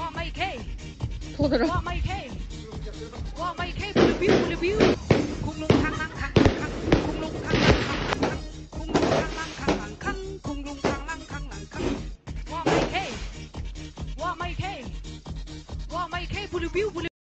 ว่าไม่เคโทษนะว่าไม่เคว่าไม่เคบุลบิวคุงลุงคังนั่งคังคุงลุงคังนั่งคังคุงลุงคังนั่งคังคังคุงลุงคังนั่งคังคังว่าไม่เคบุลบิว